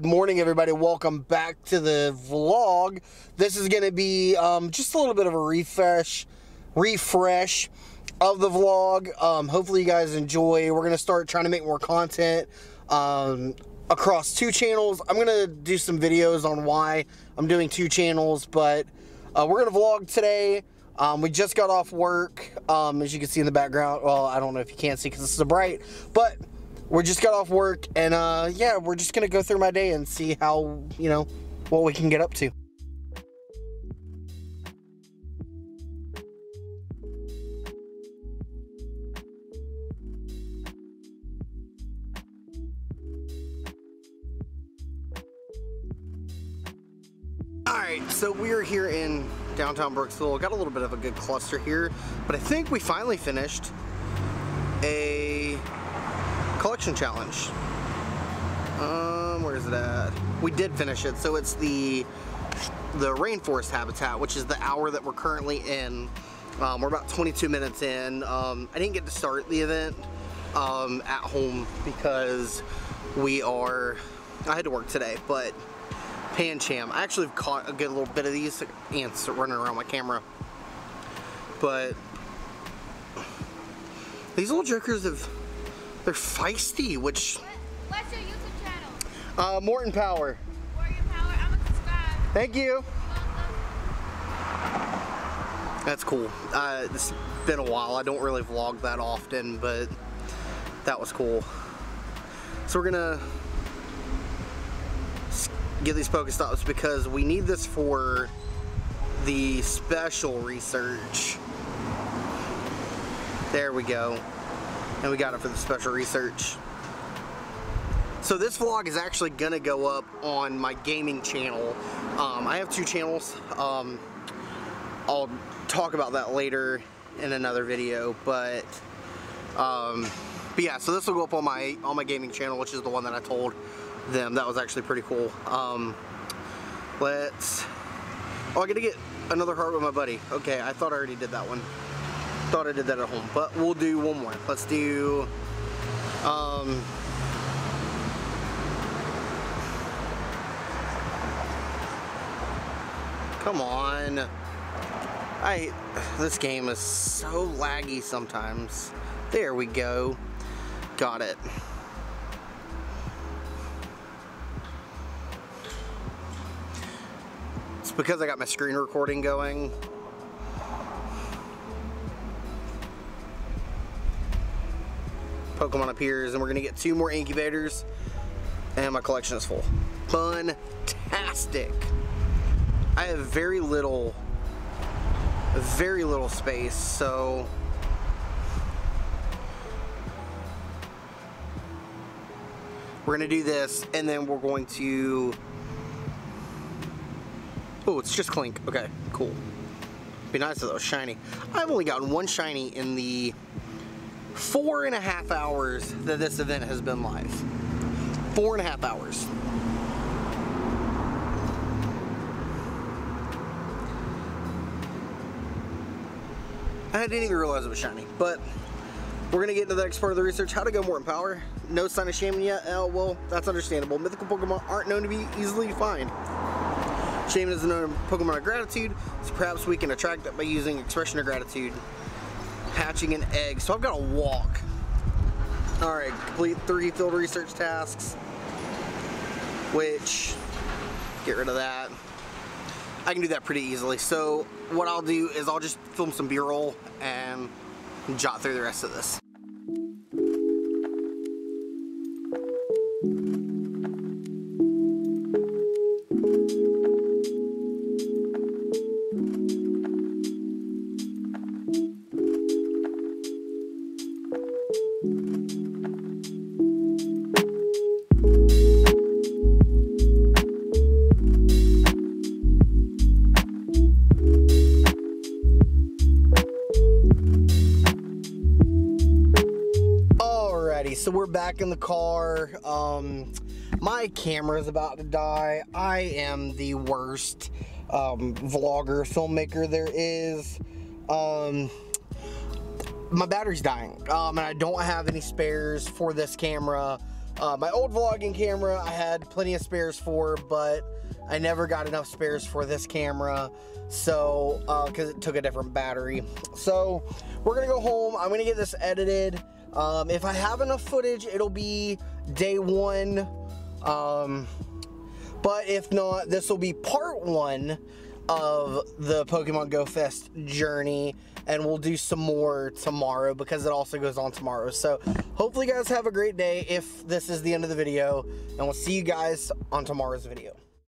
Good morning, everybody. Welcome back to the vlog. This is going to be just a little bit of a refresh of the vlog. Hopefully you guys enjoy. We're going to start trying to make more content across two channels. I'm going to do some videos on why I'm doing two channels, but we're going to vlog today. We just got off work, as you can see in the background. Well, I don't know if you can't see because it's so bright, but we just got off work, and yeah, we're just gonna go through my day and see how, you know, what we can get up to. All right, so we're here in downtown Brooksville. Got a little bit of a good cluster here, but I think we finally finished a collection challenge. Where is it at? We did finish it. So it's the rainforest habitat, which is the hour that we're currently in. We're about 22 minutes in. I didn't get to start the event at home because I had to work today, but Pancham. I actually have caught a good little bit of these ants running around my camera, but these little jokers have, they're feisty, which... What's your YouTube channel? Morton Power. Morton Power, I'm a subscriber. Thank you. Welcome. That's cool. It's been a while. I don't really vlog that often, but that was cool. So we're gonna get these Pokestops because we need this for the special research. There we go. And we got it for the special research. So this vlog is actually gonna go up on my gaming channel. I have two channels. I'll talk about that later in another video, but yeah, so this will go up on my gaming channel, which is the one that I told them. That was actually pretty cool. I gotta get another heart with my buddy. Okay, I thought I already did that one. Thought I did that at home, but we'll do one more. Let's do come on. This game is so laggy sometimes. There we go. Got it. It's because I got my screen recording going. Pokemon appears, and we're gonna get two more incubators, and my collection is full. Fantastic. I have very little space, so we're gonna do this, and then we're going to, oh, it's just Clink. Okay, cool. Be nice if that was shiny. I've only gotten one shiny in the 4.5 hours that this event has been live. 4.5 hours. I didn't even realize it was shiny, but we're gonna get into the next part of the research, how to go Morton Power. No sign of Shaymin yet. Oh, well, that's understandable. Mythical Pokemon aren't known to be easily found. Shaymin is a known Pokemon of gratitude, so perhaps we can attract it by using expression of gratitude. Hatching an egg, so I've got to walk. All right, complete 3 field research tasks, which, get rid of that. I can do that pretty easily. So what I'll do is I'll just film some B-roll and jot through the rest of this. So we're back in the car. My camera is about to die. I am the worst vlogger, filmmaker there is. My battery's dying, and I don't have any spares for this camera. My old vlogging camera I had plenty of spares for, but I never got enough spares for this camera, so because it took a different battery. So we're gonna go home, I'm gonna get this edited. If I have enough footage, it'll be day one, but if not, this will be part one of the Pokemon Go Fest journey, and we'll do some more tomorrow because it also goes on tomorrow. So hopefully you guys have a great day if this is the end of the video, and we'll see you guys on tomorrow's video.